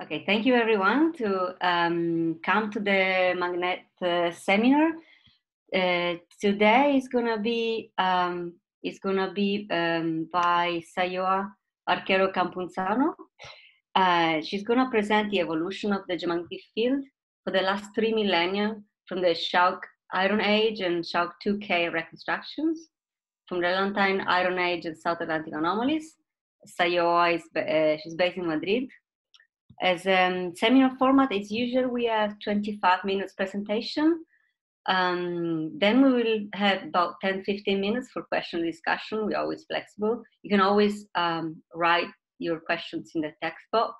Okay, thank you everyone to come to the magnet seminar. Today is gonna be by Saioa Campuzano. She's gonna present the evolution of the geomagnetic field for the last 3 millennia from the SHAWQ Iron Age and SHAWQ 2K reconstructions, from the Levantine Iron Age and South Atlantic anomalies. Saioa is she's based in Madrid. As a seminar format, as usual, we have 25 minutes presentation. Then we will have about 10-15 minutes for question and discussion. We're always flexible. You can always write your questions in the text box.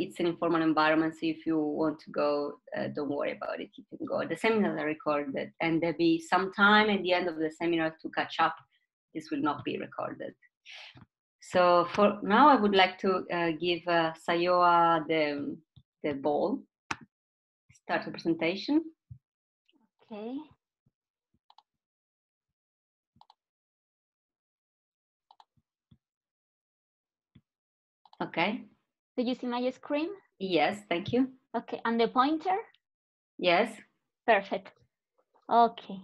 It's an informal environment, so if you want to go, don't worry about it. You can go. The seminar is recorded, and there'll be some time at the end of the seminar to catch up. This will not be recorded. So for now, I would like to give Saioa the ball. Start the presentation. Okay. Okay. Do you see my screen? Yes, thank you. Okay, and the pointer? Yes. Perfect. Okay.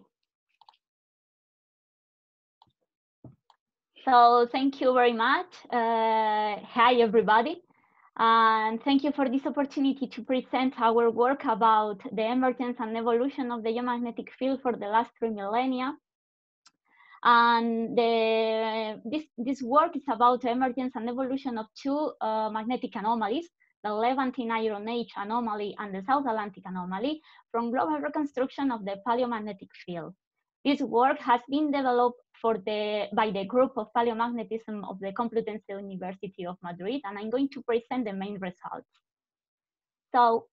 So thank you very much. Hi, everybody. And thank you for this opportunity to present our work about the emergence and evolution of the geomagnetic field for the last 3 millennia. And this work is about the emergence and evolution of two magnetic anomalies, the Levantine Iron Age anomaly and the South Atlantic anomaly, from global reconstruction of the paleomagnetic field. This work has been developed by the group of paleomagnetism of the Complutense University of Madrid, and I'm going to present the main results. So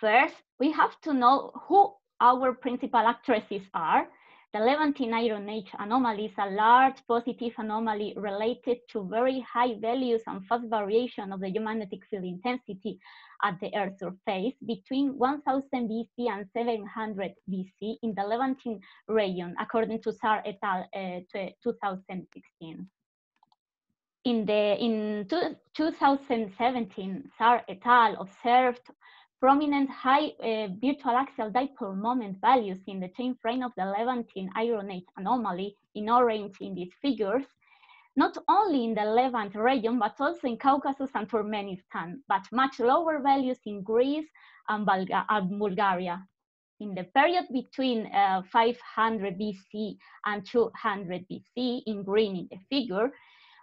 first, we have to know who our principal actresses are. The Levantine Iron Age anomaly is a large positive anomaly related to very high values and fast variation of the geomagnetic field intensity at the Earth's surface between 1000 BC and 700 BC in the Levantine region, according to Saar et al. 2016. In 2017, Saar et al. Observed prominent high virtual axial dipole moment values in the chain frame of the Levantine Iron Age anomaly, in orange in these figures, not only in the Levant region, but also in Caucasus and Turkmenistan, but much lower values in Greece and Bulgaria. In the period between 500 BC and 200 BC, in green in the figure,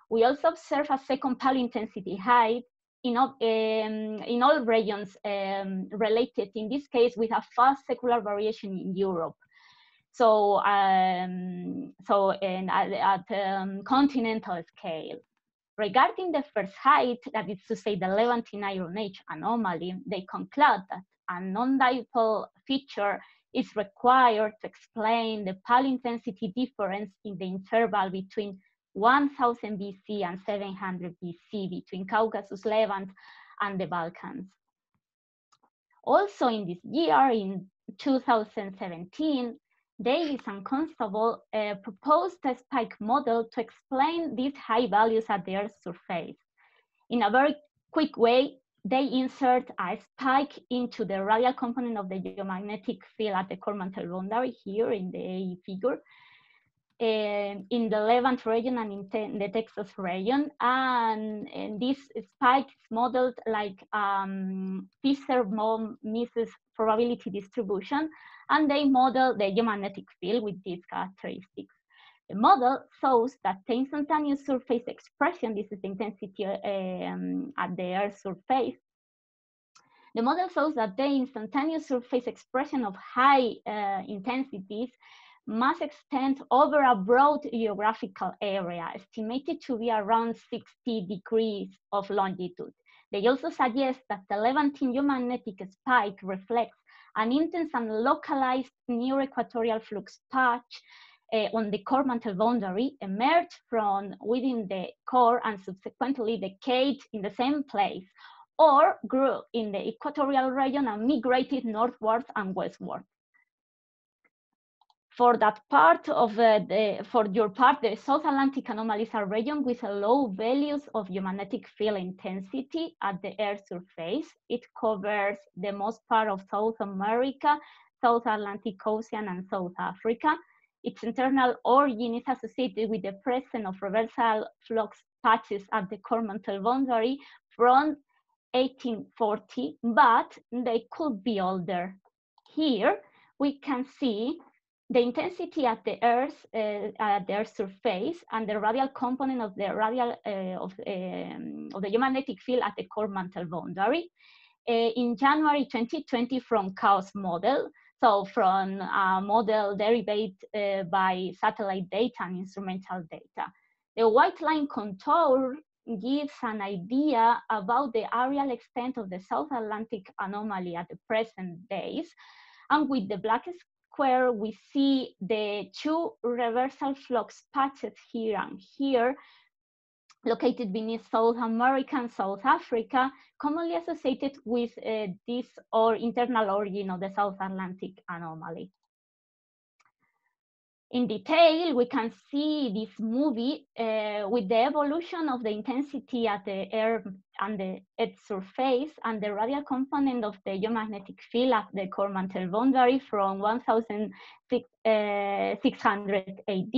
we also observe a second paleointensity height in all regions related, in this case, with a fast secular variation in Europe. So, at continental scale. Regarding the first height, that is to say the Levantine Iron Age anomaly, they conclude that a non-dipole feature is required to explain the paleointensity difference in the interval between 1000 BC and 700 BC between Caucasus, Levant, and the Balkans. Also in this year, in 2017, Davis and Constable proposed a spike model to explain these high values at the Earth's surface. In a very quick way, they insert a spike into the radial component of the geomagnetic field at the core mantle boundary, here in the figure, in the Levant region and in the Texas region, and this spike is modeled like Fisher-von Mises probability distribution, and they model the geomagnetic field with these characteristics. The model shows that the instantaneous surface expression, this is the intensity at the Earth's surface, the model shows that the instantaneous surface expression of high intensities must extend over a broad geographical area, estimated to be around 60 degrees of longitude. They also suggest that the Levantine geomagnetic spike reflects an intense and localized near equatorial flux patch on the core mantle boundary, emerged from within the core and subsequently decayed in the same place, or grew in the equatorial region and migrated northwards and westward. For that part of the South Atlantic anomalies are regions with a low values of geomagnetic field intensity at the Earth surface. It covers the most part of South America, South Atlantic Ocean, and South Africa. Its internal origin is associated with the presence of reversal flux patches at the core mantle boundary from 1840, but they could be older. Here we can see the intensity at the Earth's surface and the radial component of the geomagnetic field at the core mantle boundary. In January 2020, from Chaos model, so from a model derived by satellite data and instrumental data. The white line contour gives an idea about the aerial extent of the South Atlantic anomaly at the present days, and with the black where we see the two reversal flux patches here and here, located beneath South America and South Africa, commonly associated with this or internal origin of the South Atlantic anomaly. In detail, we can see this movie with the evolution of the intensity at the air and the Earth's surface and the radial component of the geomagnetic field at the core mantle boundary from 1600 AD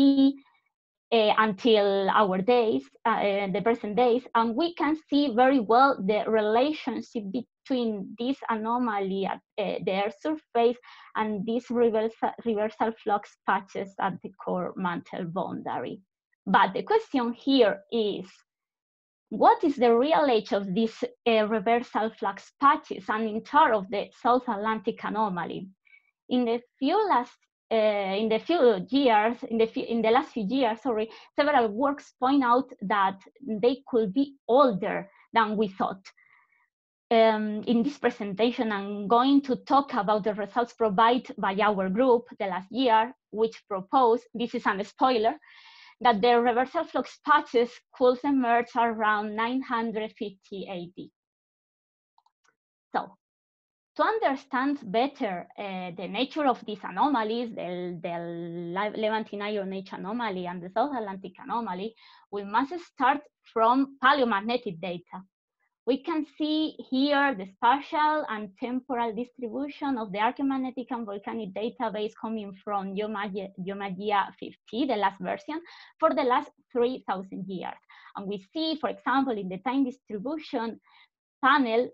until our days, the present days. And we can see very well the relationship between this anomaly at the Earth's surface and these reversal flux patches at the core mantle boundary. But the question here is, what is the real age of these reversal flux patches and in turn of the South Atlantic anomaly? In the last few years, several works point out that they could be older than we thought. In this presentation, I'm going to talk about the results provided by our group the last year, which proposed, this is a spoiler, that the reversal flux patches could emerge around 950 AD. So, to understand better the nature of these anomalies, the Levantine Iron Age anomaly and the South Atlantic anomaly, we must start from paleomagnetic data. We can see here the spatial and temporal distribution of the archimagnetic and volcanic database coming from Geomagia 50, the last version, for the last 3,000 years. And we see, for example, in the time distribution panel,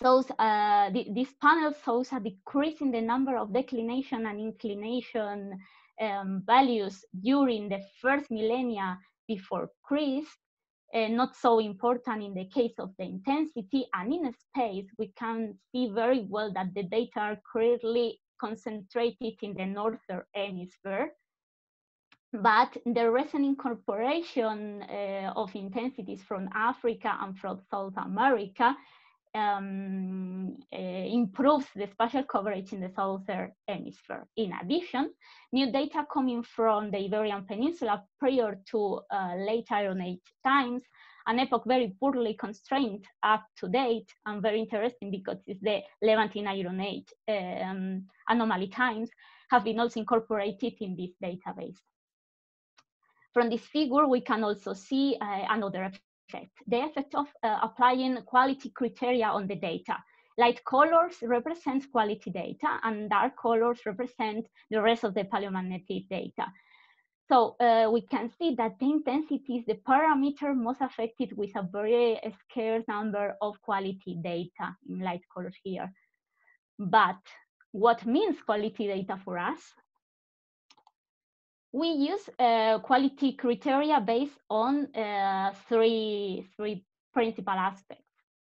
this panel shows a decrease in the number of declination and inclination values during the first millennia before Christ, not so important in the case of the intensity. And in space, we can see very well that the data are clearly concentrated in the northern hemisphere. But the recent incorporation of intensities from Africa and from South America improves the spatial coverage in the southern hemisphere. In addition, new data coming from the Iberian Peninsula prior to late Iron Age times, an epoch very poorly constrained up to date and very interesting because it's the Levantine Iron Age anomaly times, have been also incorporated in this database. From this figure, we can also see another effect, the effect of applying quality criteria on the data. Light colors represent quality data and dark colors represent the rest of the paleomagnetic data. So we can see that the intensity is the parameter most affected with a very scarce number of quality data in light colors here. But what means quality data for us? We use quality criteria based on three principal aspects.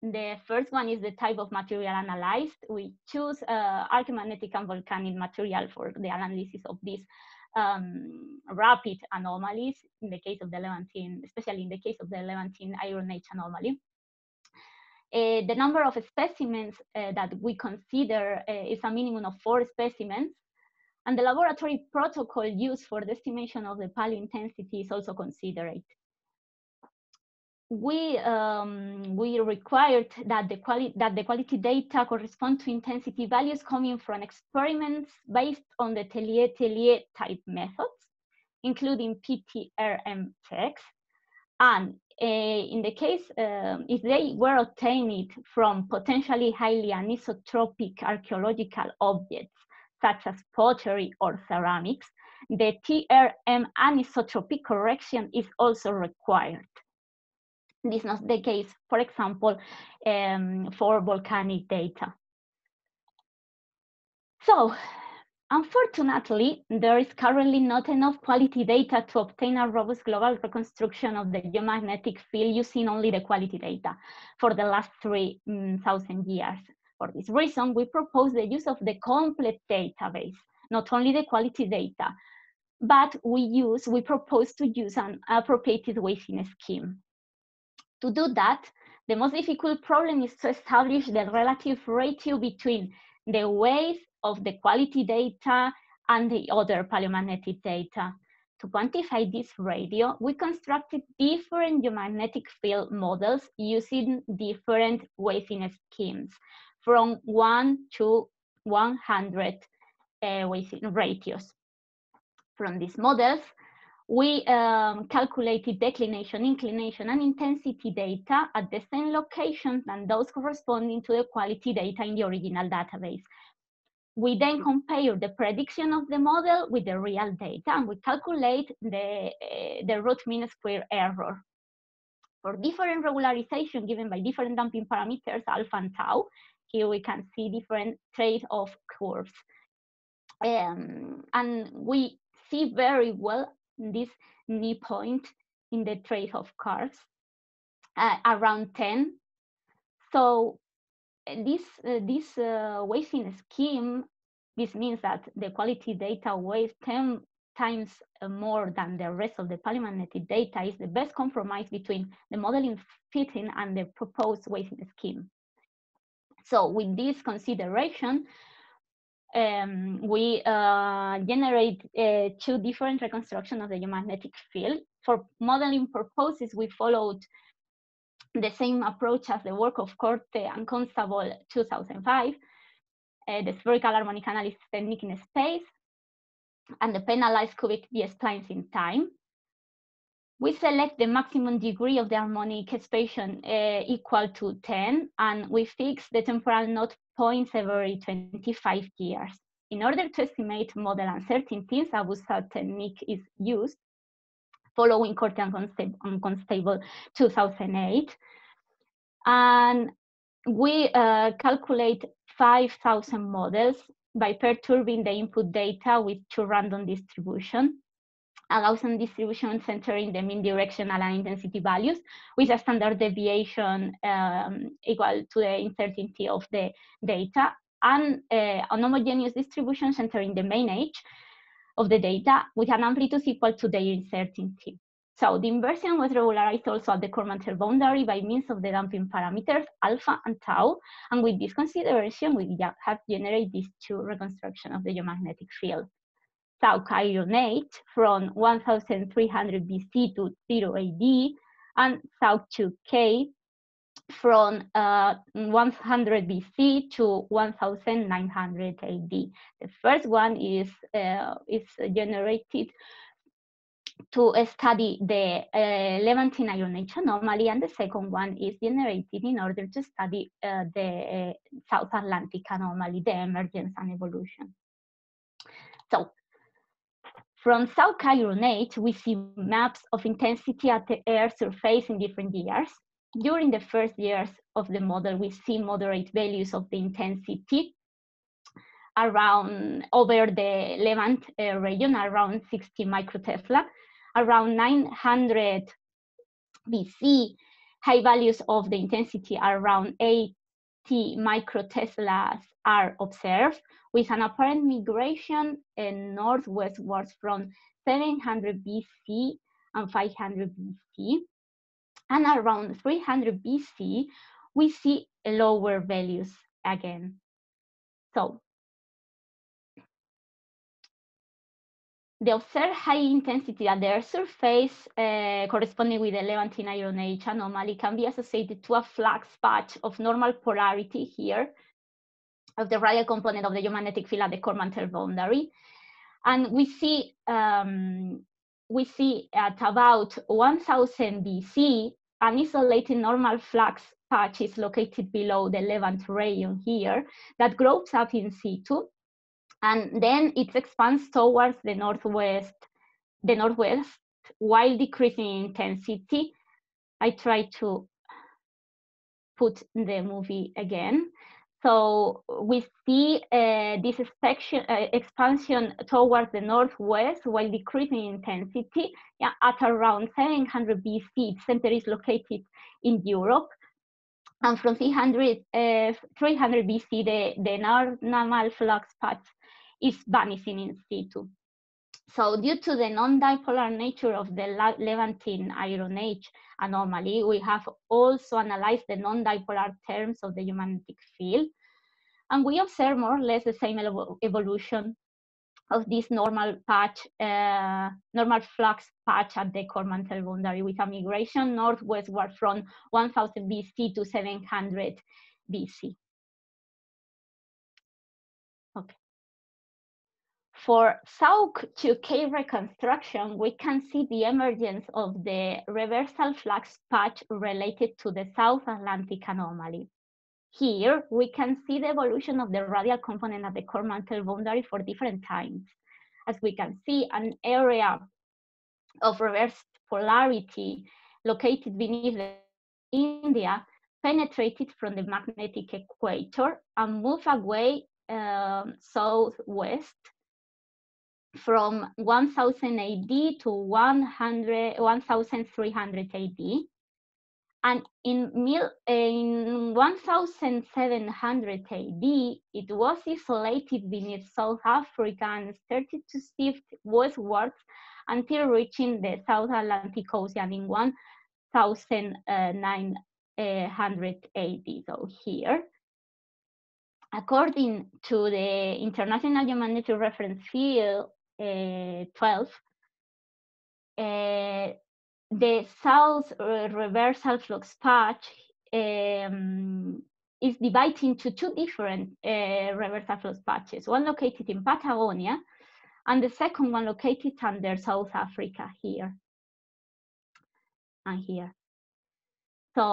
The first one is the type of material analyzed. We choose archimagnetic and volcanic material for the analysis of these rapid anomalies, in the case of the Levantine, especially in the case of the Levantine Iron Age anomaly. The number of specimens that we consider is a minimum of 4 specimens. And the laboratory protocol used for the estimation of the paleo intensity is also considered. we required that the quality data correspond to intensity values coming from experiments based on the Thellier-Thellier type methods, including PTRM checks, and in the case if they were obtained from potentially highly anisotropic archaeological objects such as pottery or ceramics, the TRM anisotropic correction is also required. This is not the case, for example, for volcanic data. So, unfortunately, there is currently not enough quality data to obtain a robust global reconstruction of the geomagnetic field using only the quality data for the last 3,000 years. For this reason, we propose the use of the complete database, not only the quality data, but we propose to use an appropriated weighting scheme. To do that, the most difficult problem is to establish the relative ratio between the weight of the quality data and the other paleomagnetic data. To quantify this ratio, we constructed different geomagnetic field models using different weighting schemes, from 1 to 100 weighting ratios. From these models, we calculated declination, inclination, and intensity data at the same locations than those corresponding to the quality data in the original database. We then compare the prediction of the model with the real data, and we calculate the root mean square error. For different regularization given by different damping parameters, alpha and tau, here we can see different trade-off curves. And we see very well this knee point in the trade-off curves around 10. So this weighting scheme, this means that the quality data weighs 10 times more than the rest of the paleomagnetic data, is the best compromise between the modeling fitting and the proposed weighting scheme. So with this consideration, we generate two different reconstructions of the geomagnetic field. For modeling purposes, we followed the same approach as the work of Korte and Constable 2005, the spherical harmonic analysis technique in space, and the penalized cubic D-splines in time. We select the maximum degree of the harmonic expansion equal to 10, and we fix the temporal node points every 25 years. In order to estimate model uncertainties, a Bussard technique is used, following Korte and Constable 2008. And we calculate 5,000 models by perturbing the input data with two random distributions, a Gaussian distribution centering the mean directional and intensity values, with a standard deviation equal to the uncertainty of the data, and an homogeneous distribution centering the mean age of the data with an amplitude equal to the uncertainty. So the inversion was regularized also at the Cormantel boundary by means of the damping parameters alpha and tau, and with this consideration, we have generated these two reconstructions of the geomagnetic field. SHAWQ-Iron Age from 1300 BC to 0 AD, and SHAWQ 2K from 100 BC to 1900 AD. The first one is generated to study the Levantine Iron Age anomaly, and the second one is generated in order to study the South Atlantic anomaly, the emergence and evolution. So, from SHAWQ-Iron Age, we see maps of intensity at the Earth's surface in different years. During the first years of the model, we see moderate values of the intensity around over the Levant region, around 60 microtesla. Around 900 BC, high values of the intensity around 80 microteslas are observed, with an apparent migration northwestwards from 700 BC and 500 BC. And around 300 BC, we see lower values again. So, The observed high intensity at the Earth's surface, corresponding with the Levantine Iron Age anomaly, can be associated to a flux patch of normal polarity here of the radial component of the geomagnetic field at the core-mantle boundary. And we see at about 1000 BC, an isolated normal flux patch is located below the Levant region here that grows up in situ. And then it expands towards the northwest, while decreasing in intensity. I try to put the movie again. So we see this expansion towards the northwest while decreasing in intensity. Yeah, at around 700 BC, its center is located in Europe. And from 300 BC, the normal flux path is vanishing in situ. So due to the non-dipolar nature of the Levantine Iron Age anomaly, we have also analyzed the non-dipolar terms of the geomagnetic field. And we observe more or less the same evolution of this normal flux patch at the core mantle boundary, with a migration northwestward from 1000 BC to 700 BC. Okay. For SHAWQ 2K reconstruction, we can see the emergence of the reversal flux patch related to the South Atlantic anomaly. Here, we can see the evolution of the radial component at the core mantle boundary for different times. As we can see, an area of reversed polarity located beneath India penetrated from the magnetic equator and moved away southwest from 1000 AD to 1300 AD. And in 1700 AD, it was isolated beneath South Africa and started to shift westwards until reaching the South Atlantic Ocean in 1900 AD, so here. According to the International Geomagnetic Reference Field 12, the south reversal flux patch is divided into two different reversal flux patches, one located in Patagonia and the second one located under South Africa here and here. So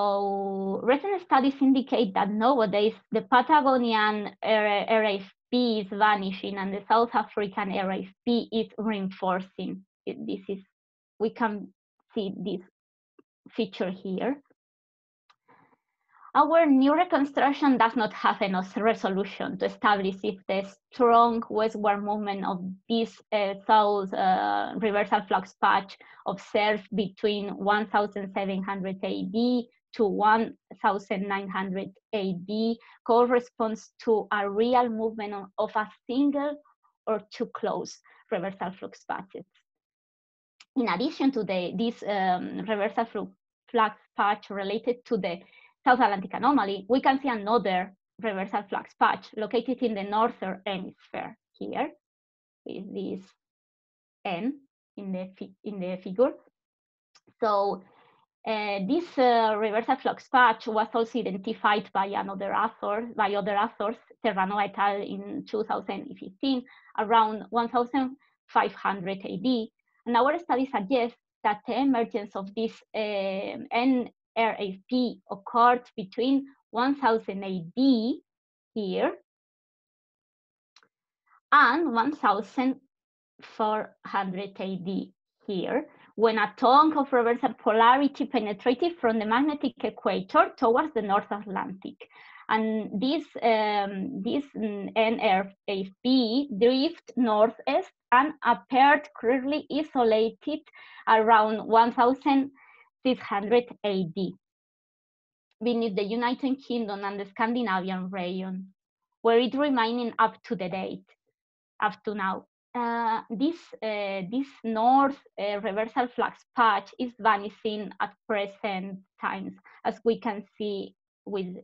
recent studies indicate that nowadays the Patagonian RFP is vanishing and the South African RFP is reinforcing. This is, we can see this feature here. Our new reconstruction does not have enough resolution to establish if the strong westward movement of this south reversal flux patch observed between 1700 AD to 1900 AD corresponds to a real movement of a single or two close reversal flux patches. In addition to this reversal flux patch related to the South Atlantic anomaly, we can see another reversal flux patch located in the northern hemisphere here, with this N in the figure. So this reversal flux patch was also identified by other authors, Terrano et al. In 2015, around 1500 AD. And our study suggests that the emergence of this NRFP occurred between 1000 AD here and 1400 AD here, when a tongue of reversal polarity penetrated from the magnetic equator towards the North Atlantic. And this NRFP drift northeast and appeared clearly isolated around 1600 AD beneath the United Kingdom and the Scandinavian region, where it remained up to now. This north reversal flux patch is vanishing at present times, as we can see with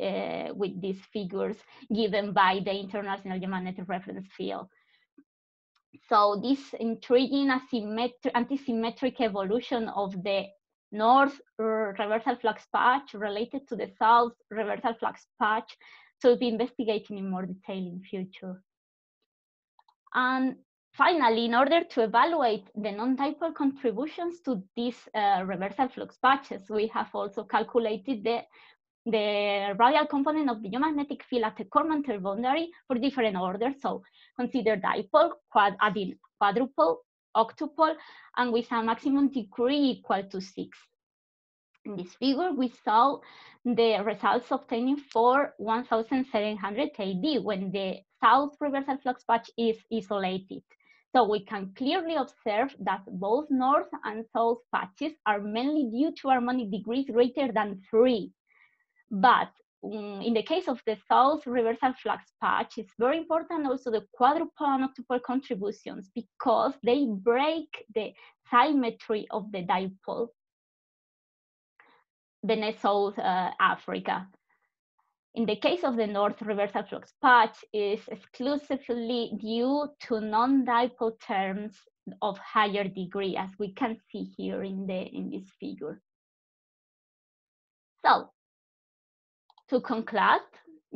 these figures given by the International Geomagnetic Reference Field. So this intriguing antisymmetric evolution of the north reversal flux patch related to the south reversal flux patch, so we'll be investigating in more detail in future. And finally, in order to evaluate the non-dipole contributions to these reversal flux patches, we have also calculated the radial component of the geomagnetic field at the core-mantle boundary for different orders. So consider dipole, quadruple, octuple, and with a maximum degree equal to 6. In this figure, we saw the results obtained for 1700 kD when the south reversal flux patch is isolated. So we can clearly observe that both north and south patches are mainly due to harmonic degrees greater than 3. But in the case of the south reversal flux patch, it's very important also the quadruple and octuple contributions because they break the symmetry of the dipole, the South Africa. In the case of the north reversal flux patch, is exclusively due to non-dipole terms of higher degree, as we can see here in this figure. So, to conclude,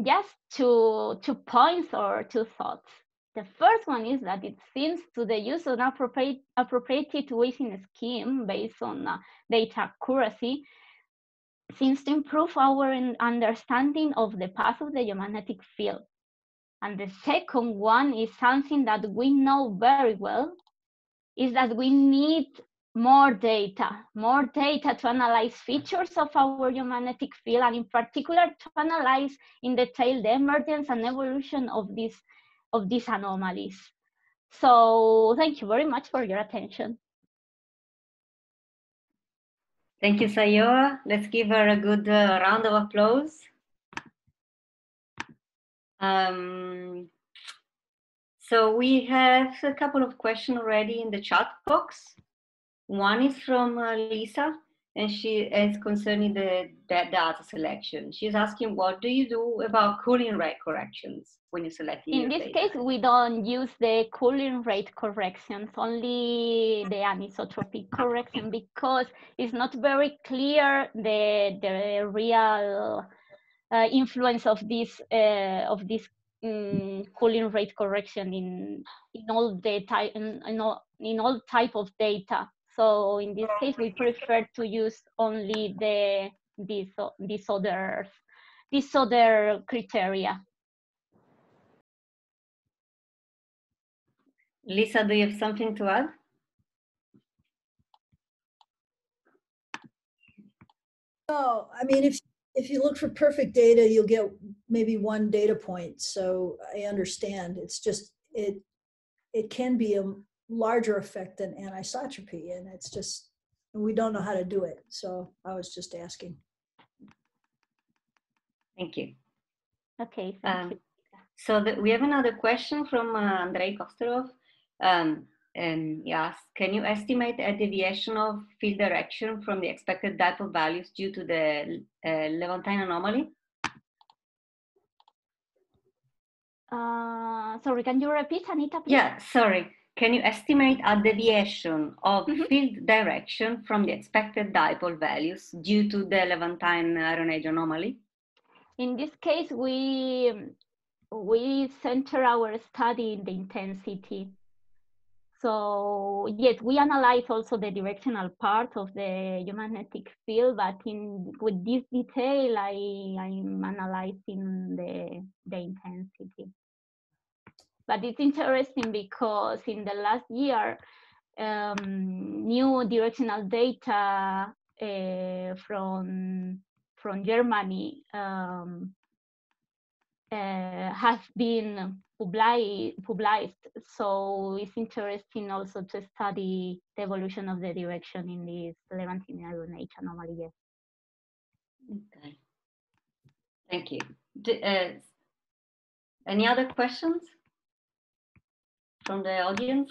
just two points or two thoughts. The first one is that it seems to the use of an appropriated weighting scheme based on data accuracy seems to improve our understanding of the path of the geomagnetic field. And the second one is something that we know very well, is that we need more data to analyze features of our geomagnetic field, and in particular to analyze in detail the emergence and evolution of these anomalies. So thank you very much for your attention. Thank you, Saioa. Let's give her a good round of applause. So we have a couple of questions already in the chat box. One is from Lisa, and she is concerning the data selection. She's asking, what do you do about cooling rate corrections when you select? In this case, we don't use the cooling rate corrections, only the anisotropic correction, because it's not very clear the real influence of this cooling rate correction in all type of data. So in this case, we prefer to use only these other criteria. Lisa, do you have something to add? No, I mean, if you look for perfect data, you'll get maybe one data point. So I understand. It's just it can be a larger effect than anisotropy, and it's just we don't know how to do it, so I was just asking. Thank you. Okay, thank you. So we have another question from Andrei Kosterov, and he asks, can you estimate a deviation of field direction from the expected dipole values due to the Levantine anomaly? Sorry, can you repeat, Anita, please? Yeah, sorry. Can you estimate a deviation of field direction from the expected dipole values due to the Levantine Iron Age anomaly? In this case, we center our study in the intensity. So yes, we analyze also the directional part of the geomagnetic field, but with this detail, I'm analyzing the intensity. But it's interesting because in the last year, new directional data from Germany has been published. So it's interesting also to study the evolution of the direction in this Levantine Iron Age anomaly. Yes. Okay. Thank you. Any other questions from the audience?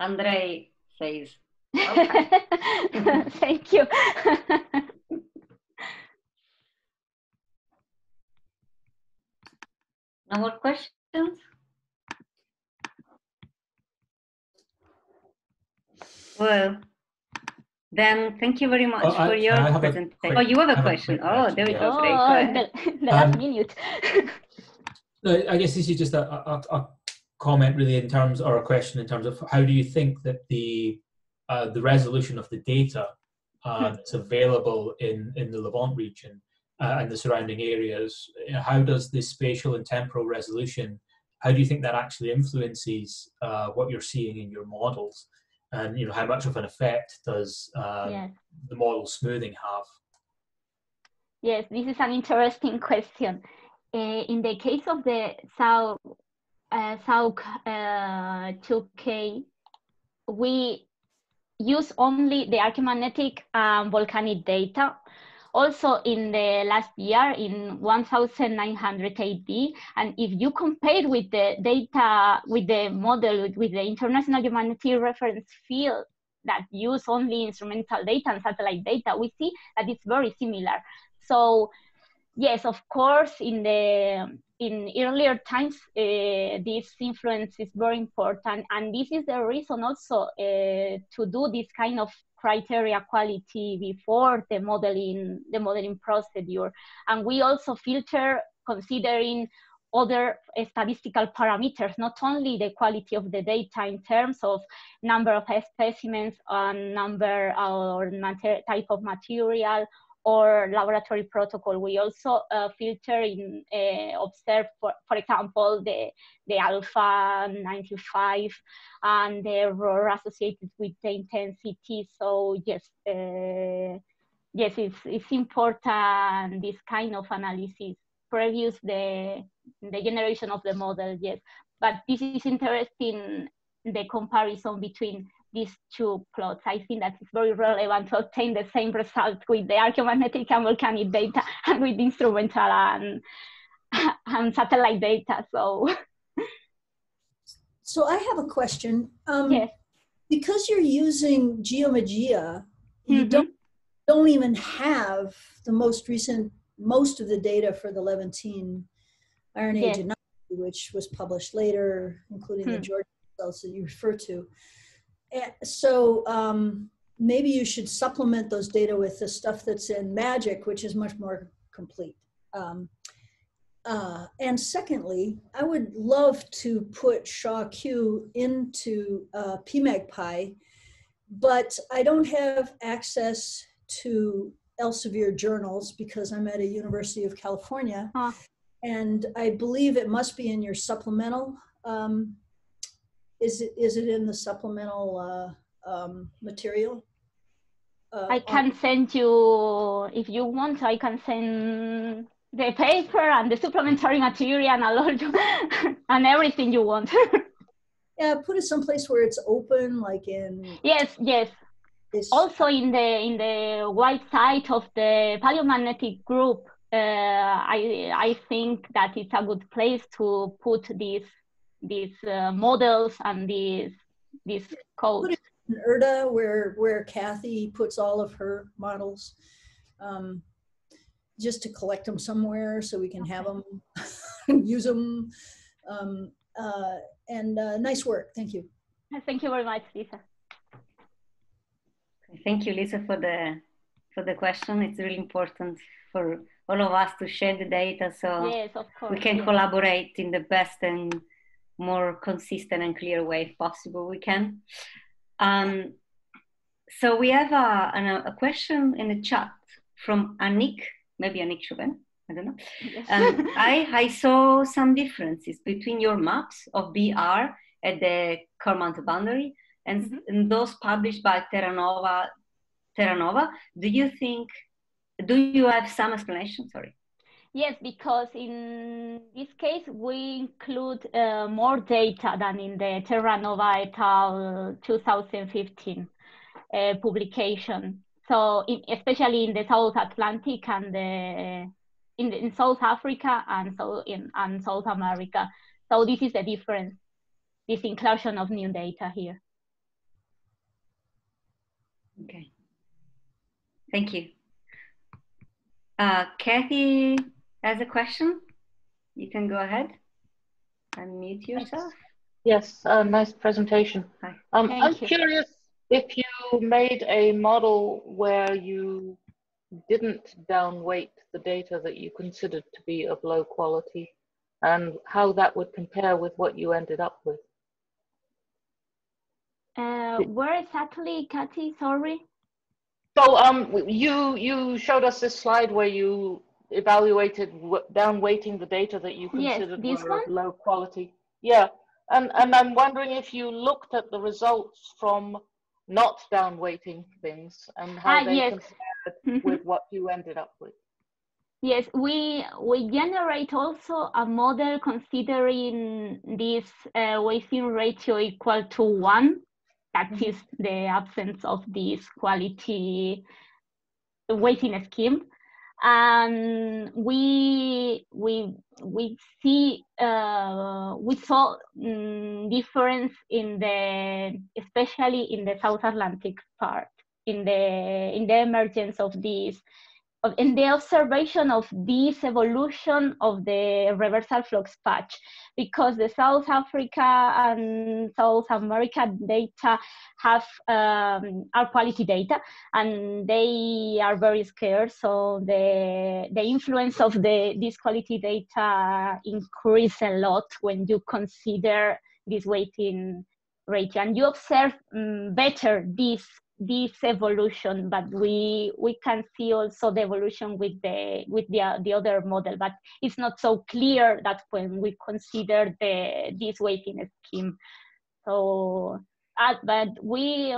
Andrei says, okay. Thank you. No more questions? Well, then thank you very much for your presentation. Oh, you have a question. Oh, there we go. Great. The last minute. I guess this is just a comment, really, in terms, or a question in terms of how do you think that the resolution of the data that's available in the Levant region and the surrounding areas, how does this spatial and temporal resolution, how do you think that actually influences what you're seeing in your models? And you know, how much of an effect does the model smoothing have? Yes, this is an interesting question. In the case of the SHAWQ 2K, we use only the archimagnetic and volcanic data. Also in the last year, in 1900 AD, and if you compare with the data, with the model, with the International Geomagnetic Reference Field that use only instrumental data and satellite data, we see that it's very similar. So yes, of course, in earlier times, this influence is very important, and this is the reason also to do this kind of criteria quality before the modeling procedure. And we also filter considering other statistical parameters, not only the quality of the data in terms of number of specimens, number or type of material, or laboratory protocol. We also filter in, observe, for example, the alpha 95 and the error associated with the intensity. So yes, yes, it's important, this kind of analysis previews the generation of the model, yes. But this is interesting, the comparison between these two plots. I think that it's very relevant to obtain the same result with the archaeomagnetic and volcanic data and with instrumental and satellite data, so. So I have a question. Yes. Because you're using Geomagia, you don't even have the most of the data for the Levantine Iron Age Anomaly, which was published later, including the Georgian results that you refer to. So maybe you should supplement those data with the stuff that's in MAGIC, which is much more complete. And secondly, I would love to put SHAWQ into PmagPy, but I don't have access to Elsevier journals because I'm at a University of California. Huh. And I believe it must be in your supplemental. Is it in the supplemental material? I can send you, if you want, I can send the paper and the supplementary material and a lot and everything you want. Yeah, put it someplace where it's open, like in... Yes, yes. Also in the website of the Paleomagnetic Group, I think that it's a good place to put these models and these codes. Put it in ERDA, where Kathy puts all of her models, just to collect them somewhere so we can have them, use them. Nice work, thank you. Thank you very much, Lisa. Thank you, Lisa, for the question. It's really important for all of us to share the data so we can collaborate in the best and more consistent and clear way possible we can. So we have a question in the chat from Annick, maybe Annick Chauvin, I don't know. Yes. I saw some differences between your maps of BR at the Coromandel boundary and, and those published by Terranova. Do you have some explanation? Sorry. Yes, because in this case, we include more data than in the Terranova et al. 2015 publication. So especially in the South Atlantic and in South Africa and South America. So this is the difference, this inclusion of new data here. Okay, thank you. Kathy has a question. You can go ahead and unmute yourself. Yes, nice presentation. Hi. I'm curious If you made a model where you didn't downweight the data that you considered to be of low quality, and how that would compare with what you ended up with. Where exactly, Kathy? Sorry. So you showed us this slide where you evaluated downweighting the data that you considered were of low quality. Yeah, and I'm wondering if you looked at the results from not downweighting things and how they compared with what you ended up with. Yes, we generate also a model considering this weighting ratio equal to 1. That is the absence of this quality weighting scheme. And we saw difference in the, especially in the South Atlantic part, in the emergence of these. In the observation of this evolution of the reversal flux patch, because the South Africa and South America data have are quality data, and they are very scarce. So the influence of this quality data increase a lot when you consider this weighting ratio, and you observe better this evolution, but we can see also the evolution with the other model, but it's not so clear that when we consider this weighting scheme. So, but we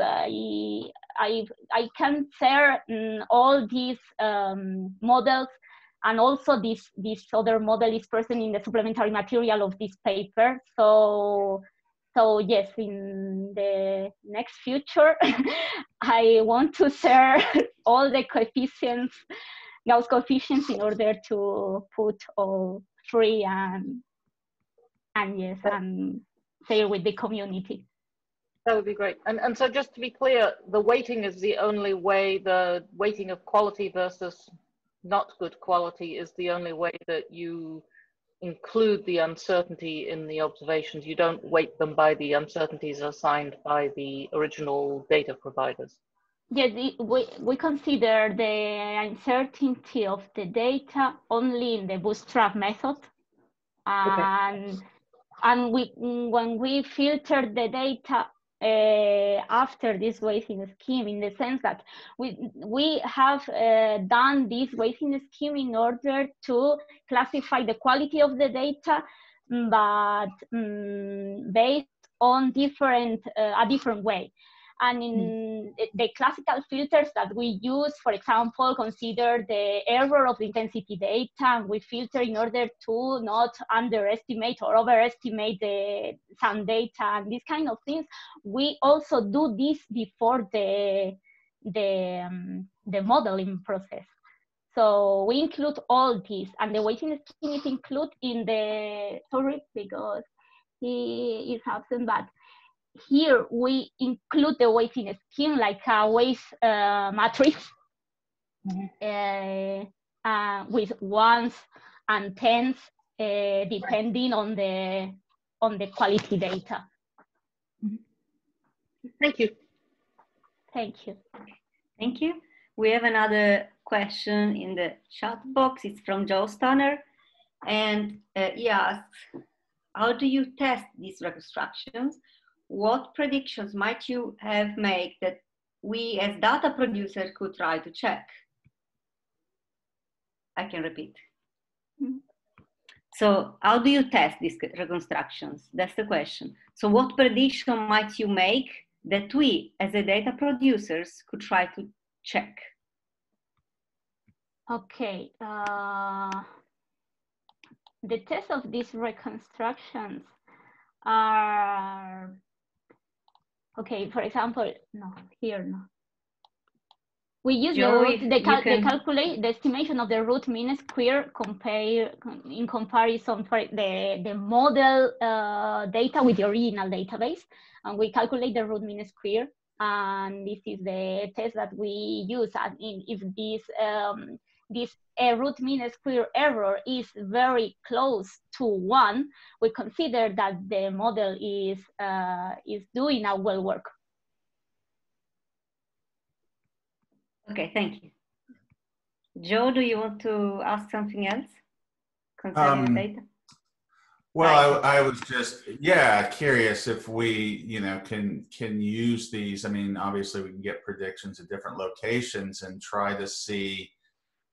I can share all these models, and also this other model is present in the supplementary material of this paper. So yes, in the next future, I want to share all the coefficients, Gauss coefficients, in order to put all three and share with the community. That would be great. And so just to be clear, the weighting is the only way, the weighting of quality versus not good quality is the only way that you include the uncertainty in the observations. You don't weight them by the uncertainties assigned by the original data providers. Yes, we consider the uncertainty of the data only in the bootstrap method, and when we filter the data after this weighting scheme, in the sense that we have done this weighting scheme in order to classify the quality of the data, but based on a different way. And in the classical filters that we use, for example, consider the error of the intensity data, and we filter in order to not underestimate or overestimate some data and these kind of things. We also do this before the modeling process. So we include all these, and the weighting scheme is included in the, sorry, because he is absent, but here we include the weighting scheme like a weight matrix with ones and tens depending on the quality data. Thank you. Thank you. Thank you. We have another question in the chat box. It's from Joe Stoner, and he asks, how do you test these reconstructions? What predictions might you have made that we as data producers could try to check? I can repeat. So how do you test these reconstructions? That's the question. So what prediction might you make that we as a data producers could try to check? Okay. The test of these reconstructions are... Okay, for example, no, here, no. We use the estimation of the root mean square in comparison for the model data with the original database. And we calculate the root mean square. And this is the test that we use. And if this this root mean square error is very close to 1, we consider that the model is doing a well work. Okay, thank you. Joe, do you want to ask something else concerning data? Well, I was just, curious if we, can use these. I mean, obviously we can get predictions at different locations and try to see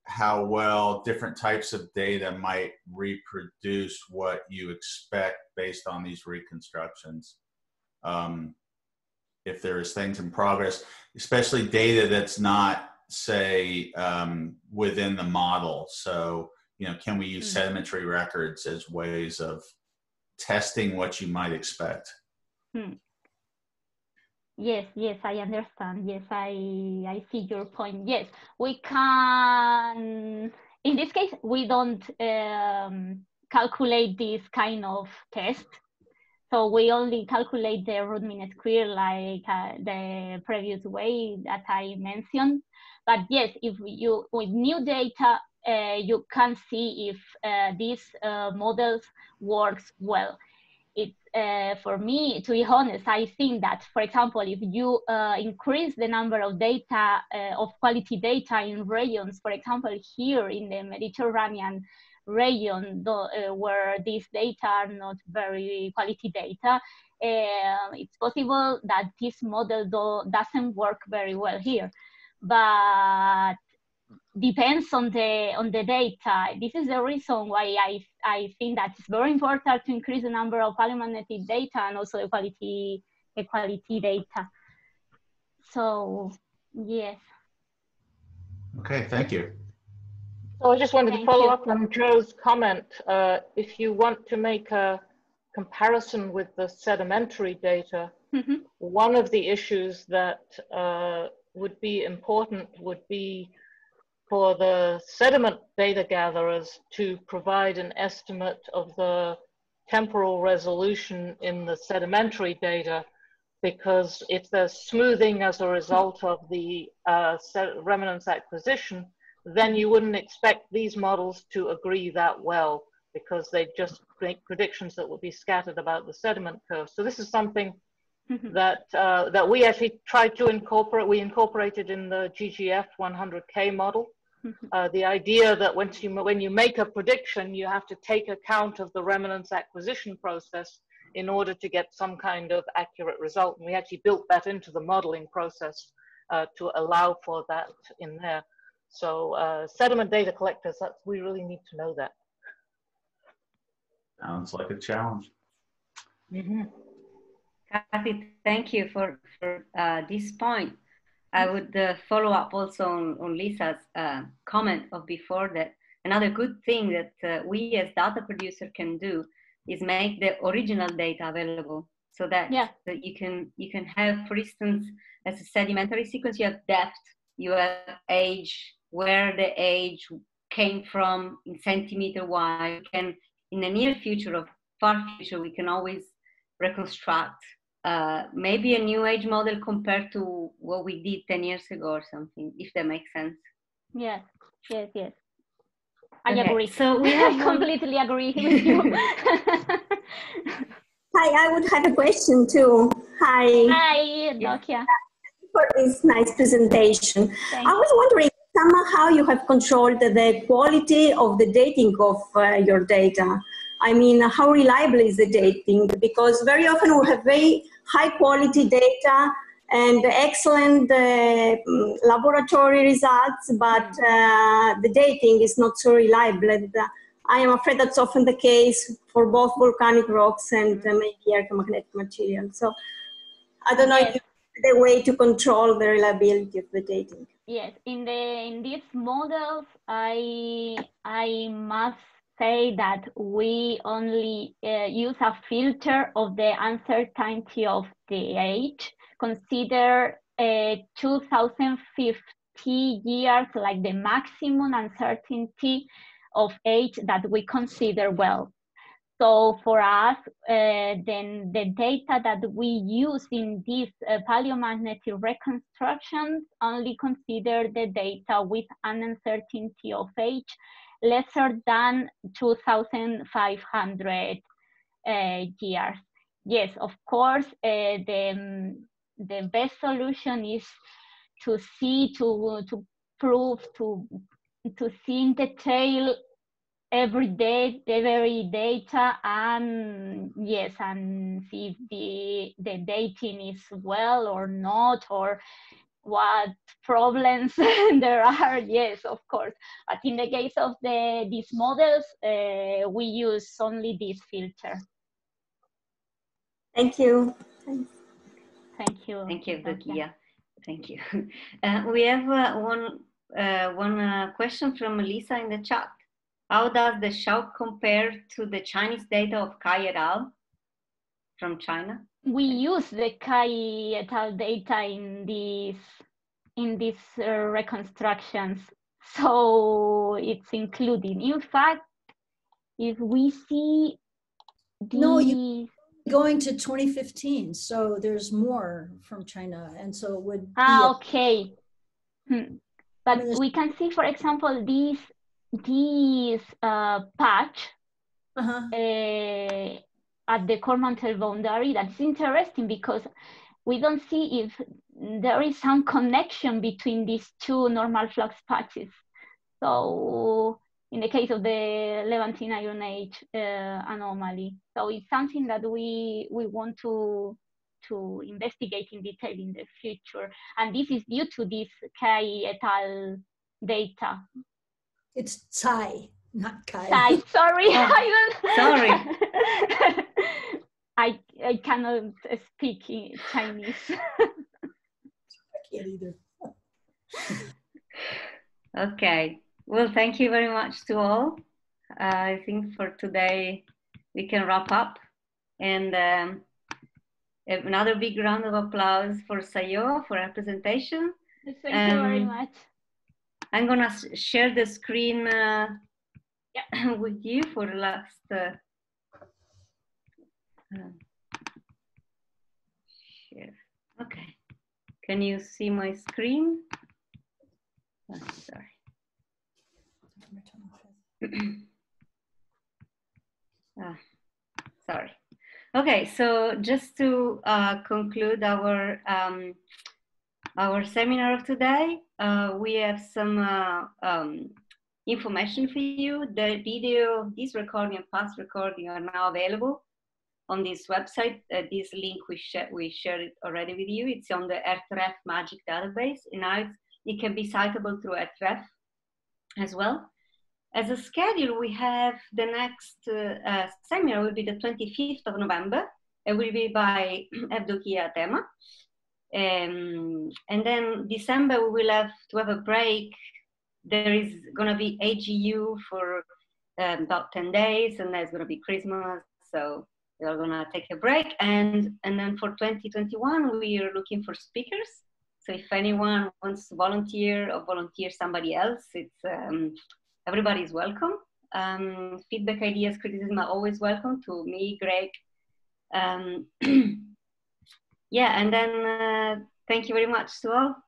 how well different types of data might reproduce what you expect based on these reconstructions. If there is things in progress, especially data that's not, say, within the model. So, can we use sedimentary records as ways of testing what you might expect? Yes, I understand. Yes, I see your point. Yes, we can, in this case, we don't calculate this kind of test. So we only calculate the root mean square like the previous way that I mentioned. But yes, if you, with new data, you can see if these models works well. It's for me, to be honest, I think that, for example, if you increase the number of data, of quality data in regions, for example, here in the Mediterranean region, where these data are not very quality data, it's possible that this model doesn't work very well here. But depends on the data. This is the reason why I think that it's very important to increase the number of paleomagnetic data and also the quality data. So yes. Okay, thank you. So I just wanted to follow up on Joe's comment. If you want to make a comparison with the sedimentary data, one of the issues that would be important would be for the sediment data gatherers to provide an estimate of the temporal resolution in the sedimentary data, because if there's smoothing as a result of the remnants acquisition, then you wouldn't expect these models to agree that well, because they just make predictions that will be scattered about the sediment curve. So this is something that that we actually tried to incorporate. We incorporated in the GGF 100K model the idea that when you make a prediction, you have to take account of the remnants acquisition process in order to get some kind of accurate result. And we actually built that into the modeling process to allow for that in there. So sediment data collectors, we really need to know that. Sounds like a challenge. Kathy, thank you for this point. I would follow up also on Lisa's comment of before that. Another good thing that we as data producer can do is make the original data available, so that, that you can have, for instance, as a sedimentary sequence, you have depth, you have age, where the age came from in centimeter wide. And in the near future or far future, we can always reconstruct maybe a new age model compared to what we did 10 years ago or something, if that makes sense. Yeah, yes. I agree. So we have completely agree with you. Hi, I would have a question too. Hi. Hi, Evdokia. For this nice presentation. Thanks. I was wondering somehow you have controlled the quality of the dating of your data. I mean, how reliable is the dating? Because very often we have very high quality data and excellent laboratory results, but the dating is not so reliable. And, I am afraid that's often the case for both volcanic rocks and maybe electromagnetic material. So I don't know if the way to control the reliability of the dating. Yes, in these models, I must say that we only use a filter of the uncertainty of the age. Consider 2050 years like the maximum uncertainty of age that we consider well. So for us, then the data that we use in these paleomagnetic reconstructions only consider the data with an uncertainty of H lesser than 2,500 years. Yes, of course, the best solution is to see, to prove, to see in detail every day, every data, and yes, and see if the dating is well or not, or what problems there are. Yes, of course. But in the case of these models, we use only this filter. Thank you. Thanks. Thank you. Thank you, Evdokia. Thank you. We have one question from Lisa in the chat. How does the SHAWQ compare to the Chinese data of Kai et al. From China? We use the Kai et al. Data in these reconstructions, so it's included. In fact, if we see the no, you're going to 2015, so there's more from China, and so it would ah okay. Hmm. But I mean, we can see, for example, these. This patch at the core-mantle boundary, that's interesting because we don't see if there is some connection between these two normal flux patches. So in the case of the Levantine Iron Age anomaly, so it's something that we want to investigate in detail in the future. And this is due to this Kai et al. Data. It's Tsai, not Kai. Tsai, sorry. Oh, sorry. I cannot speak in Chinese. I can't either. Okay. Well, thank you very much to all. I think for today we can wrap up. And another big round of applause for Saioa for her presentation. Thank you very much. I'm gonna share the screen with you for the last. Share. Okay. Can you see my screen? Oh, sorry. Sorry. Okay. So just to conclude our seminar of today, we have some information for you. The video, this recording and past recording are now available on this website. This link, we shared it already with you. It's on the EarthREF MAGIC database, and now it can be citable through EarthREF as well. As a schedule, we have the next seminar will be the 25th of November. It will be by Evdokia Tema. And then December we will have to have a break. There is going to be AGU for about 10 days, and there's going to be Christmas, so we are going to take a break. And then for 2021 we are looking for speakers, so if anyone wants to volunteer or volunteer somebody else, it's everybody is welcome. Feedback, ideas, criticism are always welcome to me, Greg. Yeah, and then thank you very much to all.